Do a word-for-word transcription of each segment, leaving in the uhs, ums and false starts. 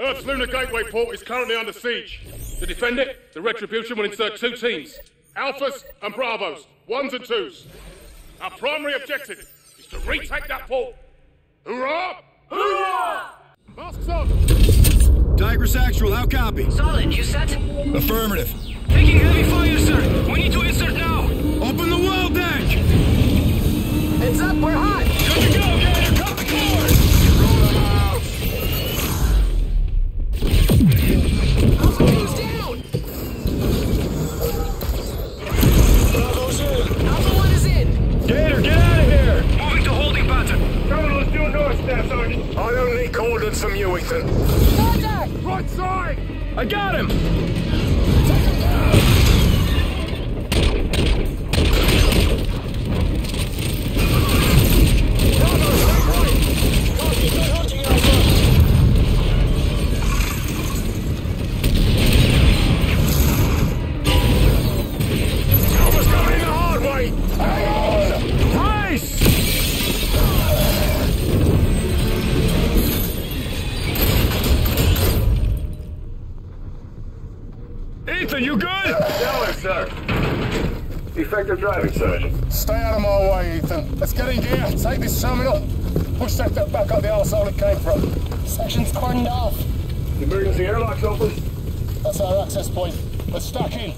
Earth's Lunar Gateway port is currently under siege. To defend it, the Retribution will insert two teams, Alphas and Bravos, ones and twos. Our primary objective is to retake that port. Hoorah! Hoorah! Masks on! Tigress Actual, how copy? Solid, you set? Affirmative. Taking heavy fire, sir. We need to insert now. Open the well deck! It's up, we're hot! Good to go, Commander! Cut the cord! Roll them out! Alpha down! Bravo's in! Alpha one is in! Gator, get out of here! Moving to holding pattern! Terminal is due north, Staff Sergeant! I don't need coordinates from you, Ethan. Contact! Right side! I got him! You good? Yeah, sir. Effective driving, Sergeant. Stay out of my way, Ethan. Let's get in gear. Take this terminal. Push that back up the arsehole it came from. Section's cordoned off. The emergency airlock's open. That's our access point. Let's stack in.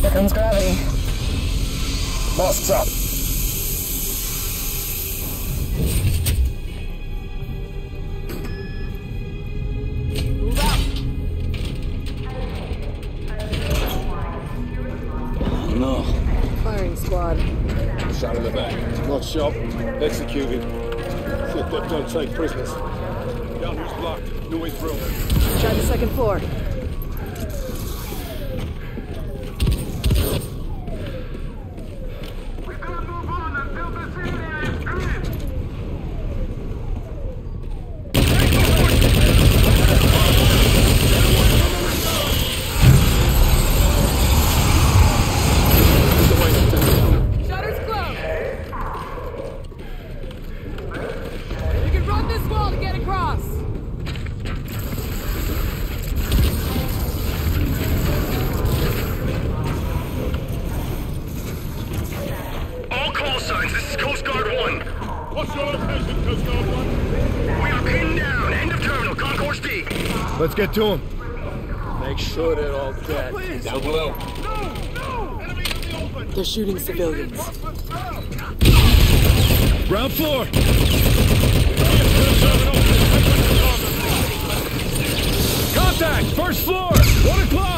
Here comes gravity. Masks up. Move up. No. Firing squad. Shot in the back. Not shot. Executed. See if that don't take prisoners. Yahoo's blocked. No way through. Try the second floor. This is Coast Guard one. What's your location, Coast Guard one? We are pinned down. End of terminal, Concourse C. Let's get to him. Make sure they're all dead. Please. Down below. No, no! Enemy in the open! They're shooting civilians. Ground floor! Contact! First floor! One o'clock!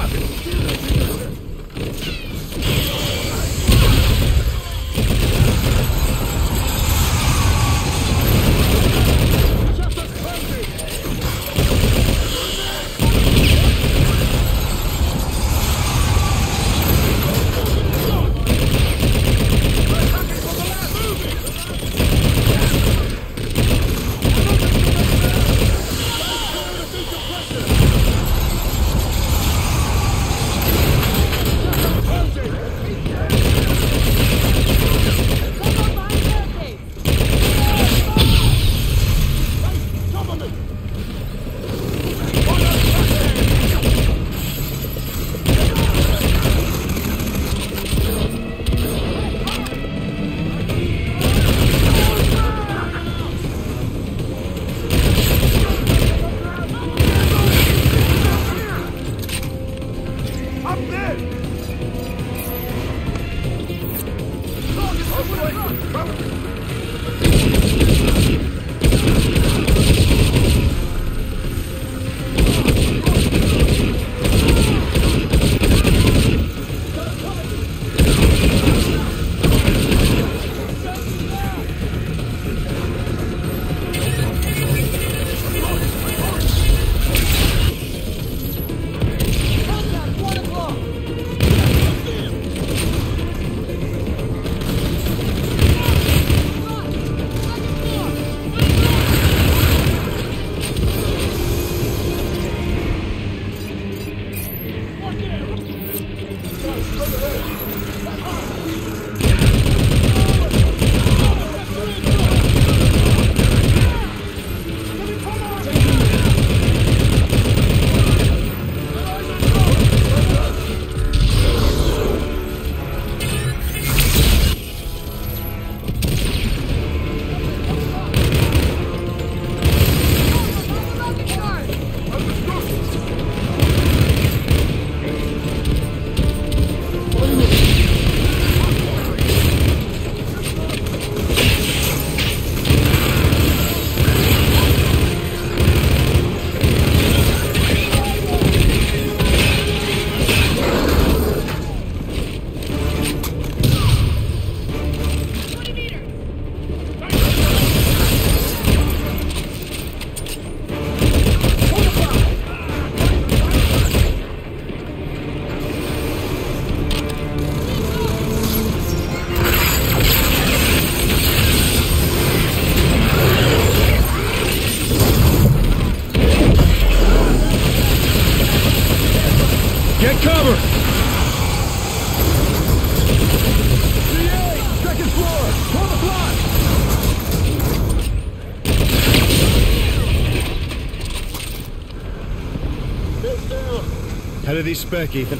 Spec, Ethan.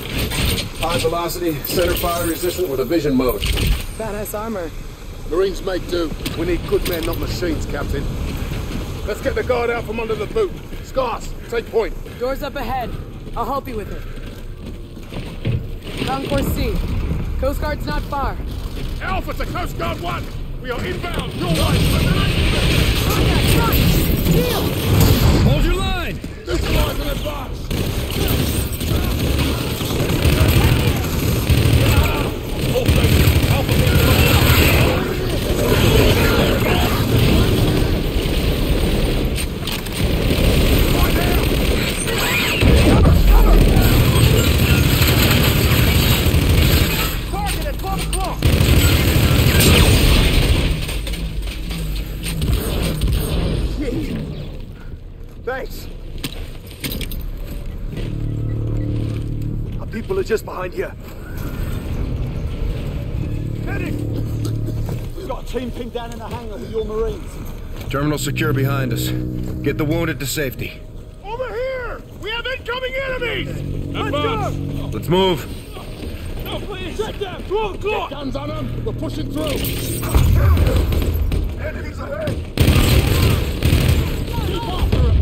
High velocity, center fire resistant with a vision mode. Badass armor. Marines make do. We need good men, not machines, Captain. Let's get the guard out from under the boot. Scars, take point. Door's up ahead. I'll help you with it. Concourse C. Coast Guard's not far. Alpha to Coast Guard one. We are inbound. Your right. Hold your line. This line's an advance. Just behind here. Medic! We've got a team pinned down in the hangar with your Marines. Terminal secure behind us. Get the wounded to safety. Over here! We have incoming enemies! Let's go! Let's move. No, please! Check them! Throw the clock! Guns on them! We're pushing through! Enemies ahead! Keep after them!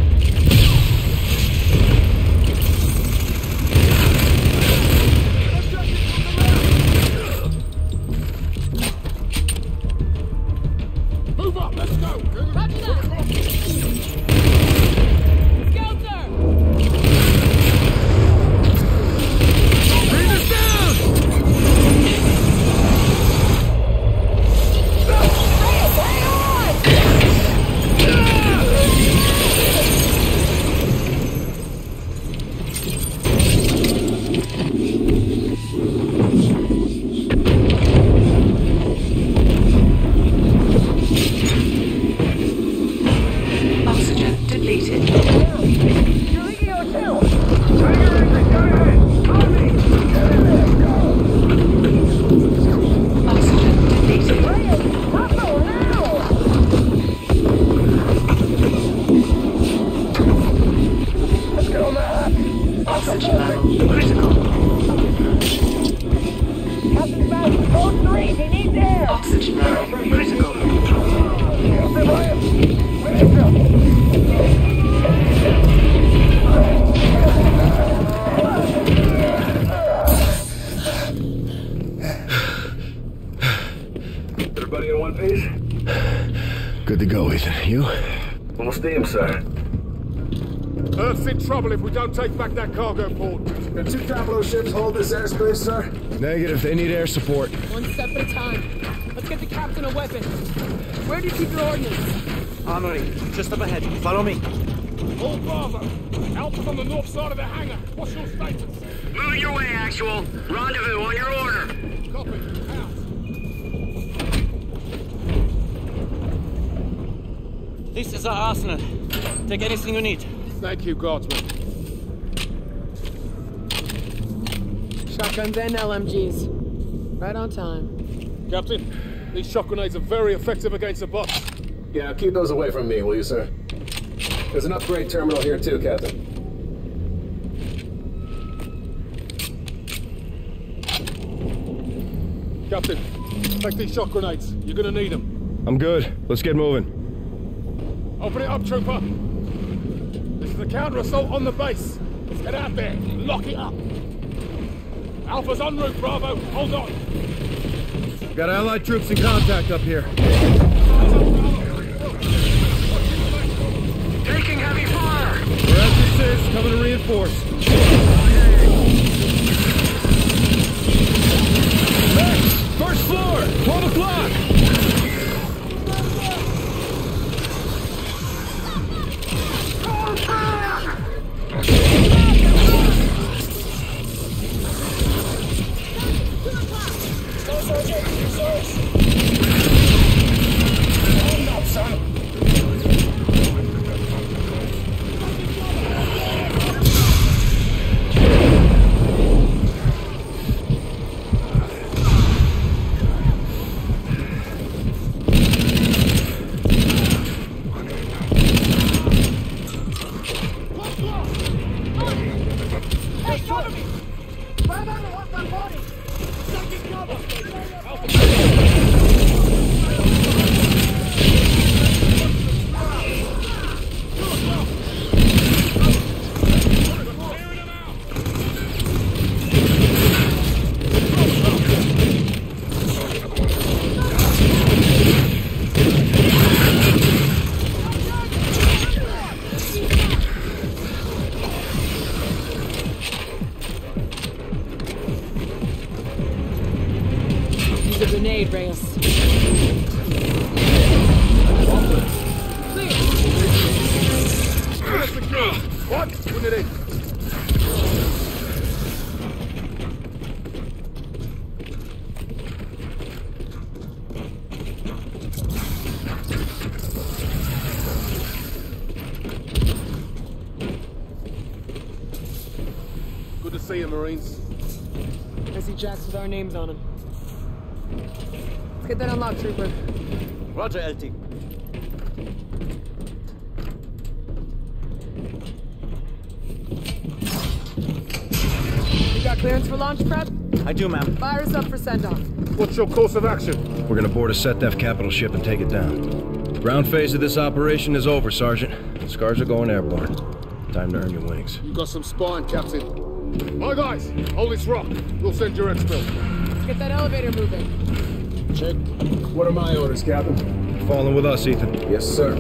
If we don't take back that cargo port. The two Tableau ships hold this airspace, sir? Negative. They need air support. One step at a time. Let's get the captain a weapon. Where do you keep your ordnance? Armory. Just up ahead. Follow me. All Bravo. Alpha's on the north side of the hangar. What's your status? Move your way, Actual. Rendezvous on your order. Copy. Out. This is our arsenal. Take anything you need. Thank you, Guardsman. Shotguns and L M Gs. Right on time. Captain, these shock grenades are very effective against the bots. Yeah, keep those away from me, will you, sir? There's an upgrade terminal here too, Captain. Captain, take these shock grenades. You're gonna need them. I'm good. Let's get moving. Open it up, Trooper. This is a counter-assault on the base. Let's get out there. Lock it up. Alpha's en route, Bravo. Hold on. We've got Allied troops in contact up here. Taking heavy fire. We're at the six, coming to reinforce. Hey! First floor! twelve o'clock! Hold up, son! Marines. I see jacks with our names on them. Let's get that unlocked, Trooper. Roger, L T. You got clearance for launch prep? I do, ma'am. Fire us up for send-off. What's your course of action? We're gonna board a SetDef capital ship and take it down. The ground phase of this operation is over, Sergeant. The scars are going airborne. Time to earn your wings. You got some spine, Captain. My guys, hold this rock. We'll send your exfil. Let's get that elevator moving. Check. What are my orders, Captain? Following with us, Ethan. Yes, sir.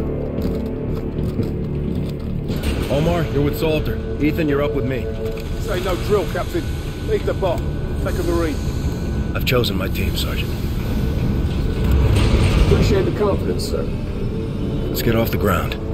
Omar, you're with Salter. Ethan, you're up with me. This ain't no drill, Captain. Leave the bot. Take a Marine. I've chosen my team, Sergeant. Appreciate the confidence, sir. Let's get off the ground.